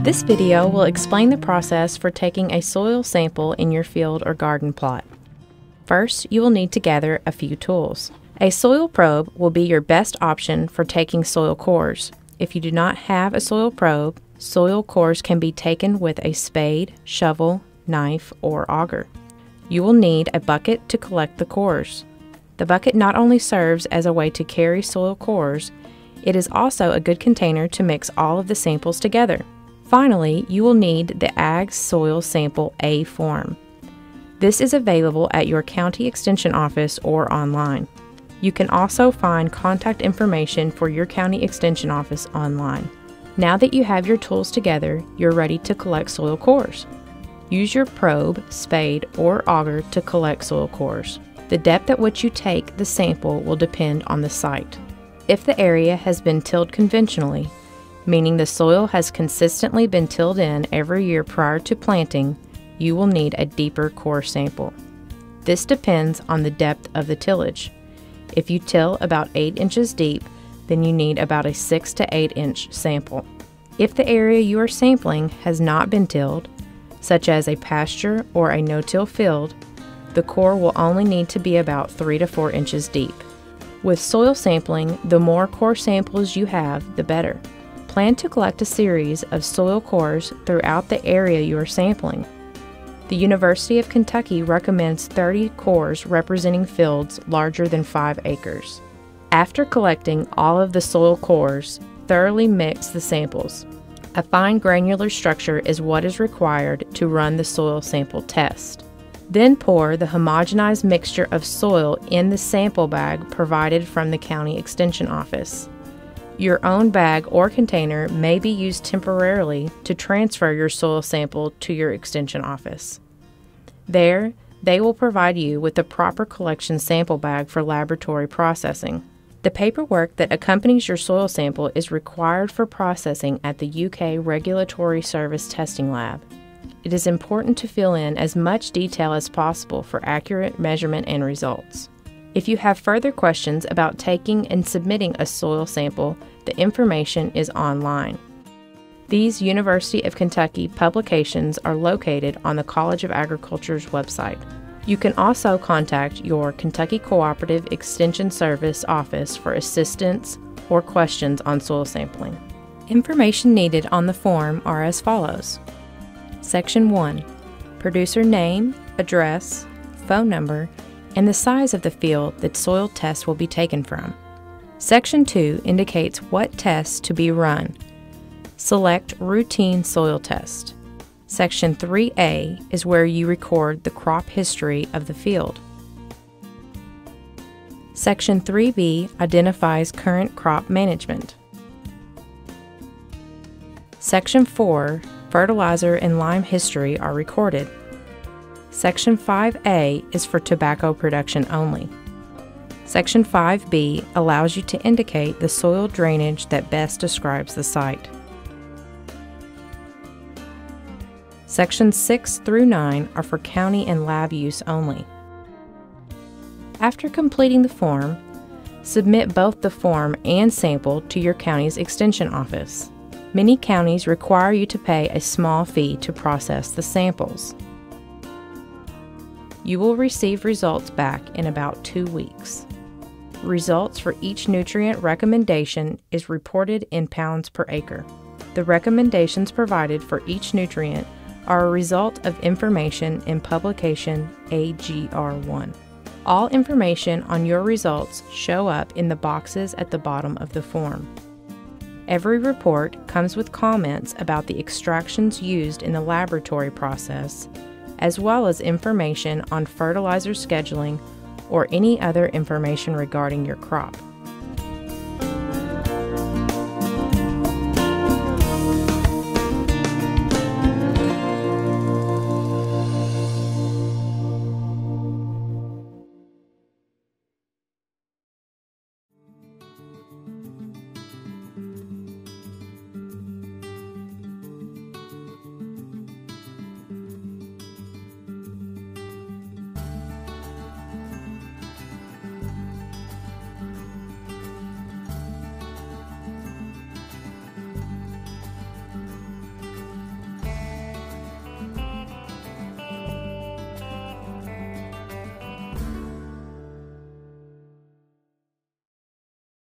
This video will explain the process for taking a soil sample in your field or garden plot. First, you will need to gather a few tools. A soil probe will be your best option for taking soil cores. If you do not have a soil probe, soil cores can be taken with a spade, shovel, knife, or auger. You will need a bucket to collect the cores. The bucket not only serves as a way to carry soil cores, it is also a good container to mix all of the samples together. Finally, you will need the Ag Soil Sample A form. This is available at your County Extension Office or online. You can also find contact information for your County Extension Office online. Now that you have your tools together, you're ready to collect soil cores. Use your probe, spade, or auger to collect soil cores. The depth at which you take the sample will depend on the site. If the area has been tilled conventionally, meaning the soil has consistently been tilled in every year prior to planting, you will need a deeper core sample. This depends on the depth of the tillage. If you till about 8 inches deep, then you need about a 6 to 8 inch sample. If the area you are sampling has not been tilled, such as a pasture or a no-till field, the core will only need to be about 3 to 4 inches deep. With soil sampling, the more core samples you have, the better. Plan to collect a series of soil cores throughout the area you are sampling. The University of Kentucky recommends 30 cores representing fields larger than 5 acres. After collecting all of the soil cores, thoroughly mix the samples. A fine granular structure is what is required to run the soil sample test. Then pour the homogenized mixture of soil in the sample bag provided from the County Extension Office. Your own bag or container may be used temporarily to transfer your soil sample to your Extension Office. There, they will provide you with the proper collection sample bag for laboratory processing. The paperwork that accompanies your soil sample is required for processing at the UK Regulatory Service Testing Lab. It is important to fill in as much detail as possible for accurate measurement and results. If you have further questions about taking and submitting a soil sample, the information is online. These University of Kentucky publications are located on the College of Agriculture's website. You can also contact your Kentucky Cooperative Extension Service office for assistance or questions on soil sampling. Information needed on the form are as follows. Section 1. Producer name, address, phone number, and the size of the field that soil tests will be taken from. Section 2 indicates what tests to be run. Select Routine Soil Test. Section 3A is where you record the crop history of the field. Section 3B identifies current crop management. Section 4, fertilizer and lime history are recorded. Section 5A is for tobacco production only. Section 5B allows you to indicate the soil drainage that best describes the site. Sections 6 through 9 are for county and lab use only. After completing the form, submit both the form and sample to your county's extension office. Many counties require you to pay a small fee to process the samples. You will receive results back in about 2 weeks. Results for each nutrient recommendation is reported in pounds per acre. The recommendations provided for each nutrient are a result of information in publication AGR1. All information on your results show up in the boxes at the bottom of the form. Every report comes with comments about the extractions used in the laboratory process, as well as information on fertilizer scheduling or any other information regarding your crop.